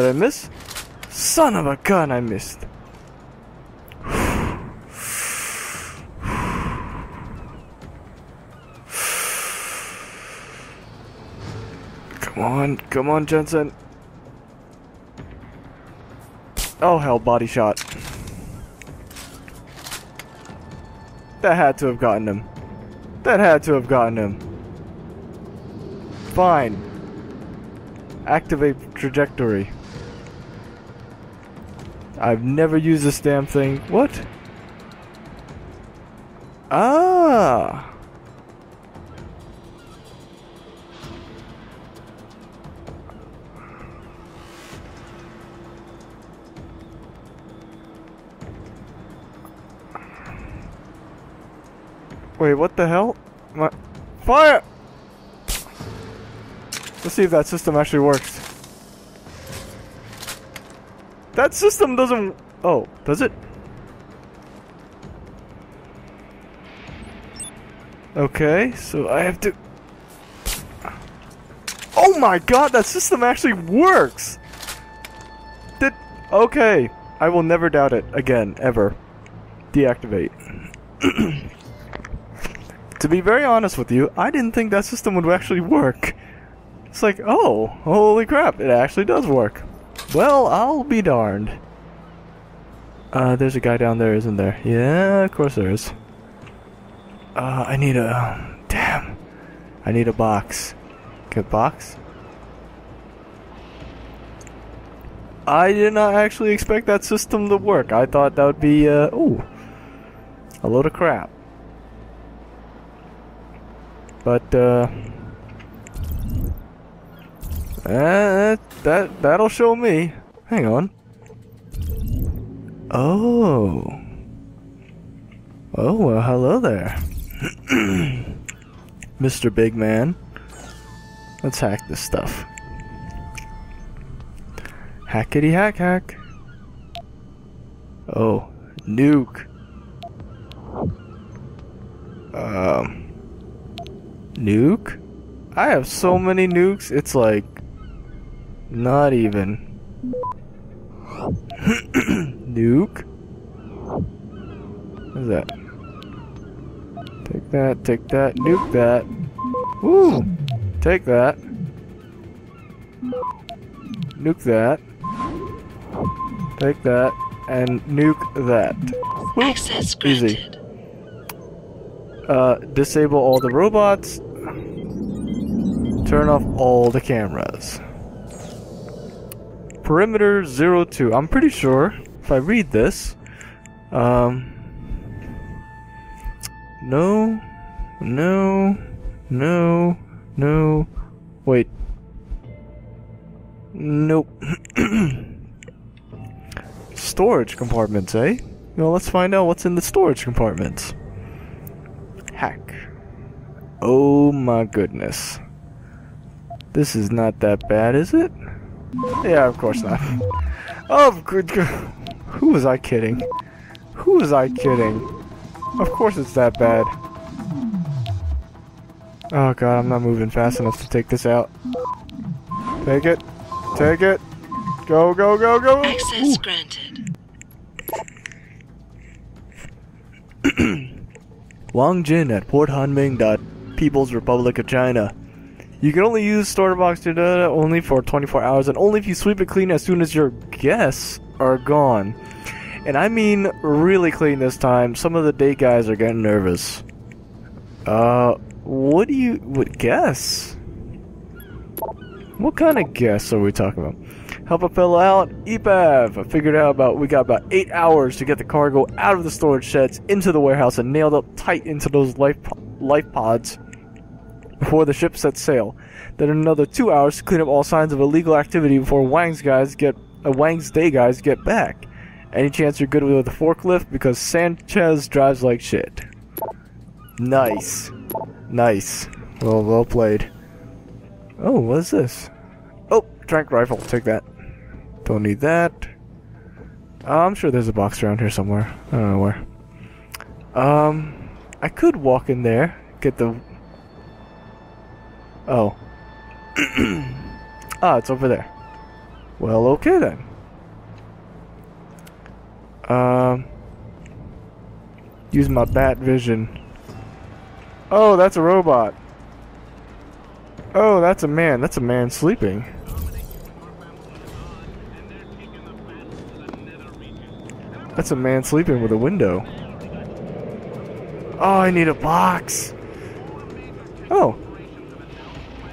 Did I miss? Son of a gun, I missed. Come on, come on, Jensen. Oh hell, body shot. That had to have gotten him. That had to have gotten him. Fine. Activate trajectory. I've never used this damn thing. What? Ah! Wait, what the hell? My fire! Let's see if that system actually works. That system doesn't... Oh, does it? Okay, so I have to... Oh my god, that system actually works! That... Okay, I will never doubt it again, ever. Deactivate. To be very honest with you, I didn't think that system would actually work. It's like, oh, holy crap, it actually does work. Well, I'll be darned. There's a guy down there, isn't there? Yeah, of course there is. I need a... Damn. I need a box. Good box. I did not actually expect that system to work. I thought that would be, ooh. A load of crap. But, that'll show me. Hang on. Oh. Oh, well, hello there. Mr. Big Man. Let's hack this stuff. Hackity hack hack. Oh, nuke. Nuke? I have so many nukes, it's like... Not even. Nuke? What is that? Take that, nuke that. Woo! Take that. Nuke that. Take that, and nuke that. Woo. Access granted. Easy. Disable all the robots. Turn off all the cameras. Perimeter 02. I'm pretty sure if I read this, no, no, no, no, wait, nope. Storage compartments, eh? Well, let's find out what's in the storage compartments. Hack. Oh my goodness. This is not that bad, is it? Yeah, of course not. Oh, good. Who was I kidding? Who was I kidding? Of course it's that bad. Oh god, I'm not moving fast enough to take this out. Take it. Take it. Go, go, go, go. Access granted. Wang Jin at Port Hanming, People's Republic of China. You can only use StorterBox data only for 24 hours and only if you sweep it clean as soon as your guests are gone. And I mean really clean this time. Some of the day guys are getting nervous. What do you... What guess? What kind of guests are we talking about? Help a fellow out? EPEV! I figured out we got about 8 hours to get the cargo out of the storage sheds into the warehouse and nailed up tight into those life pods. Before the ship sets sail. Then another 2 hours to clean up all signs of illegal activity before Wang's day guys get back. Any chance you're good with a forklift? Because Sanchez drives like shit. Nice. Nice. Well played. Oh, what is this? Oh, Trank Rifle. Take that. Don't need that. I'm sure there's a box around here somewhere. I don't know where. I could walk in there. Get the... Oh. Ah, it's over there. Well, okay then. Use my bat vision. Oh, that's a robot. Oh, that's a man. That's a man sleeping. That's a man sleeping with a window. Oh, I need a box. Oh.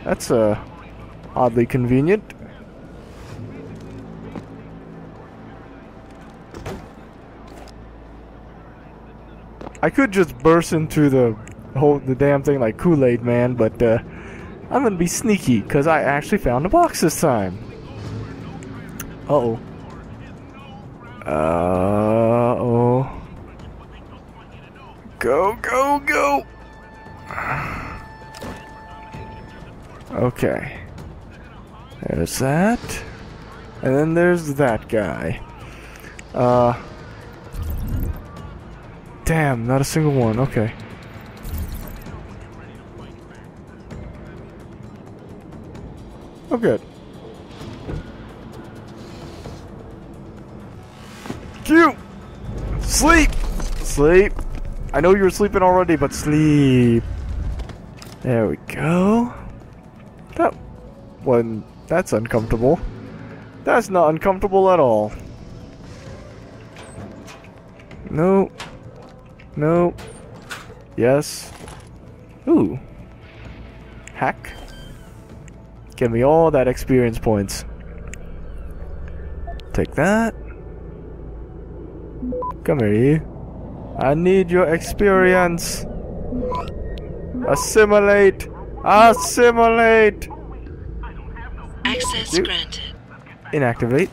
That's oddly convenient. I could just burst into the damn thing like Kool-Aid man, but I'm gonna be sneaky because I actually found a box this time. Uh-oh. Uh-oh. Go, go, go! Okay. There's that. And then there's that guy. Damn, not a single one. Okay. Oh, good. Cute! Sleep! Sleep! I know you were sleeping already, but sleep. There we go. That one, that's uncomfortable. That's not uncomfortable at all. No. No. Yes. Ooh. Hack. Give me all that experience points. Take that. Come here, you. I need your experience. Assimilate. Assimilate. Access granted. Inactivate.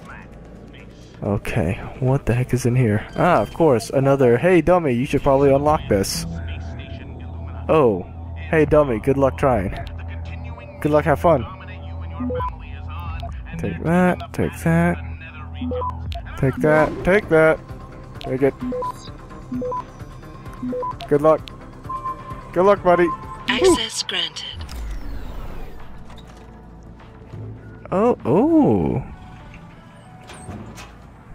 Okay, what the heck is in here? Ah, of course, another, hey dummy, you should probably unlock this. Oh, hey dummy, good luck trying. Good luck, have fun. Take that, take that. Take that, take that. Take it. Good luck. Good luck, buddy. Access granted. Oh, oh.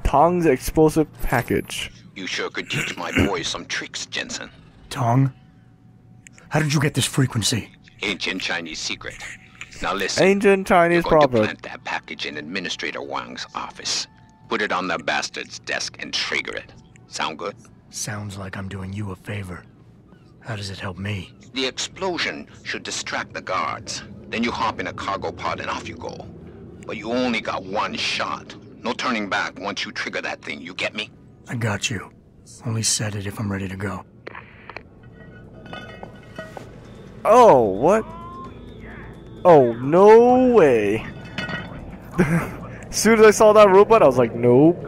Tong's explosive package. You sure could teach my boys some tricks, Jensen. Tong? How did you get this frequency? Ancient Chinese secret. Now listen. Ancient Chinese proverb. You're going to plant that package in Administrator Wang's office. Put it on the bastard's desk and trigger it. Sound good? Sounds like I'm doing you a favor. How does it help me? The explosion should distract the guards. Then you hop in a cargo pod and off you go. But you only got one shot. No turning back once you trigger that thing, you get me? I got you. Only set it if I'm ready to go. Oh, what? Oh, no way. As soon as I saw that robot, I was like, nope.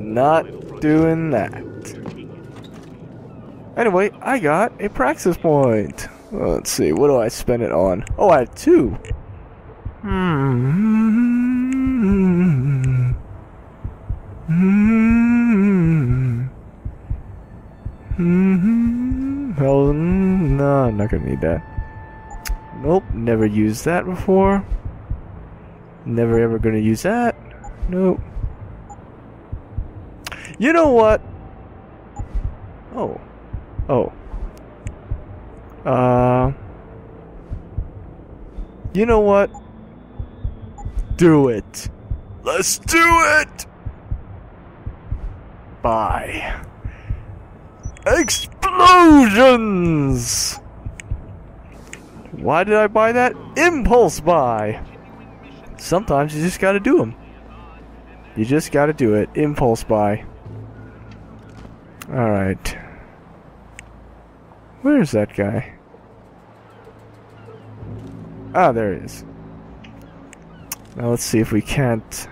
Not doing that. Anyway, I got a Praxis point. Well, let's see, what do I spend it on? Oh, I had 2. Hell no, I'm not gonna need that. Nope, never used that before. Never ever gonna use that. Nope. You know what? Oh. Oh. You know what? Do it. Let's do it! Bye. Explosions! Why did I buy that? Impulse buy! Sometimes you just gotta do them. You just gotta do it. Impulse buy. Alright. Where's that guy? Ah, there he is. Now let's see if we can't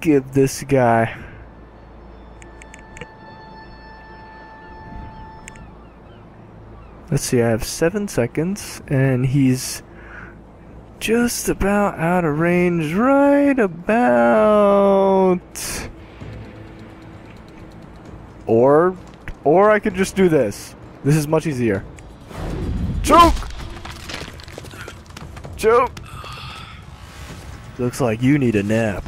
give this guy. Let's see, I have 7 seconds and he's just about out of range right about, or I could just do this. This is much easier. Choke! Choke! Looks like you need a nap.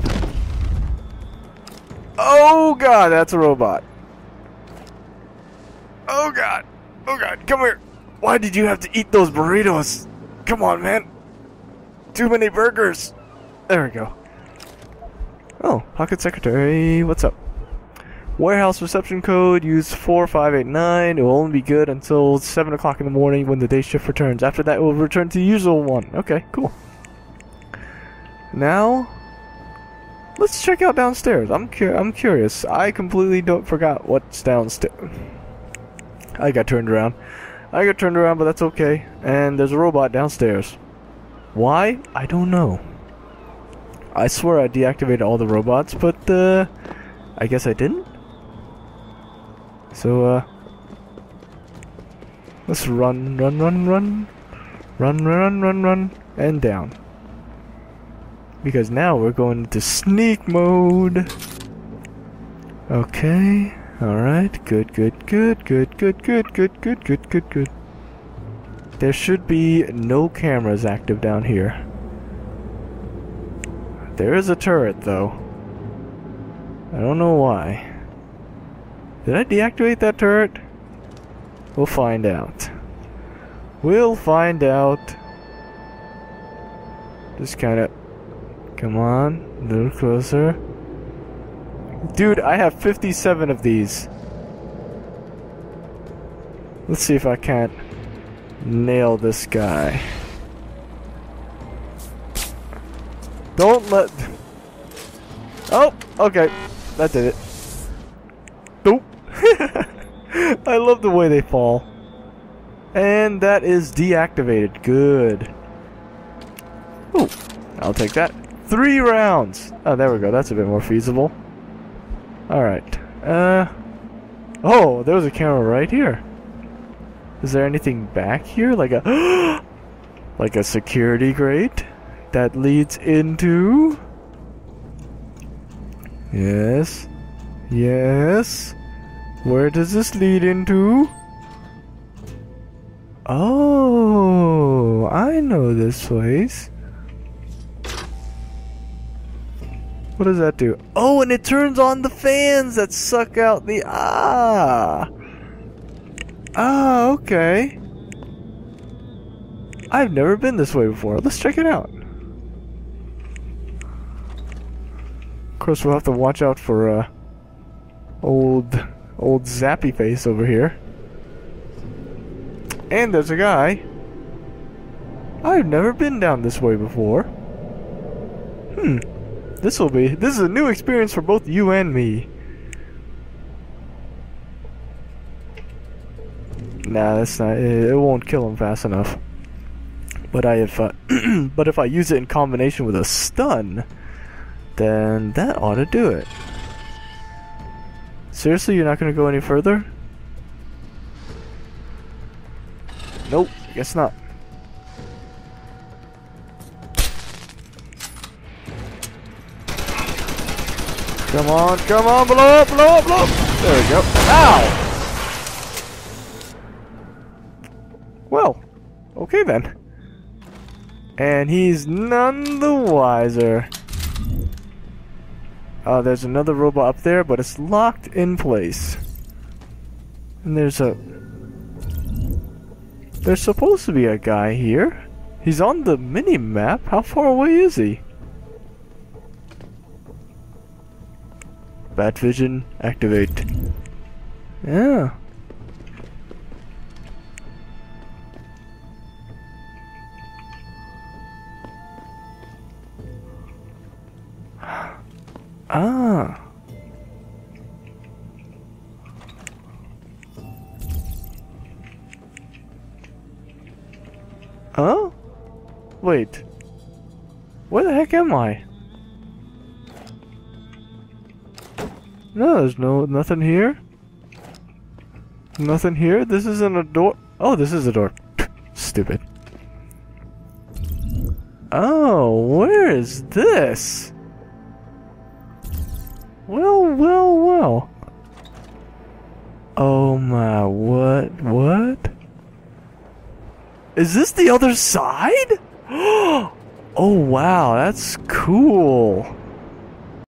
Oh god, that's a robot. Oh god. Oh god, come here. Why did you have to eat those burritos? Come on, man. Too many burgers. There we go. Oh, Pocket Secretary, what's up? Warehouse reception code, use 4589. It will only be good until 7 o'clock in the morning when the day shift returns. After that, it will return to the usual one. Okay, cool. Now, let's check out downstairs. I'm curious. I completely forgot what's downstairs. I got turned around. But that's okay. And there's a robot downstairs. Why? I don't know. I swear I deactivated all the robots, but I guess I didn't. So let's run and down. Because now we're going into sneak mode. Okay, alright, good. There should be no cameras active down here. There is a turret though. I don't know why. Did I deactivate that turret? We'll find out. We'll find out. Just kinda... Come on, a little closer. Dude, I have 57 of these. Let's see if I can't nail this guy. Don't let... Oh, okay. That did it. Nope. I love the way they fall. And that is deactivated. Good. Oh, I'll take that. 3 rounds. Oh, there we go. That's a bit more feasible. Alright. Oh, there was a camera right here. Is there anything back here? Like a... like a security grate? That leads into... Yes. Yes. Where does this lead into? Oh, I know this place. What does that do? Oh, and it turns on the fans that suck out the... Ah! Ah, okay. I've never been this way before. Let's check it out. Of course, we'll have to watch out for old Zappy Face over here. And there's a guy. I've never been down this way before. Hmm. This is a new experience for both you and me. Nah, that's not. It won't kill him fast enough. But if I use it in combination with a stun, then that ought to do it. Seriously, you're not going to go any further? Nope, guess not. Come on, blow up! There we go. Ow! Well, okay then. And he's none the wiser. There's another robot up there, but it's locked in place. And there's a... There's supposed to be a guy here. He's on the mini-map. How far away is he? Bat vision, activate. Yeah. Ah. Huh? Wait. Where the heck am I? No, there's nothing here. Nothing here. This isn't a door. Oh, this is a door. Stupid. Oh, where is this? Well. Oh my, what? Is this the other side? Oh wow, that's cool.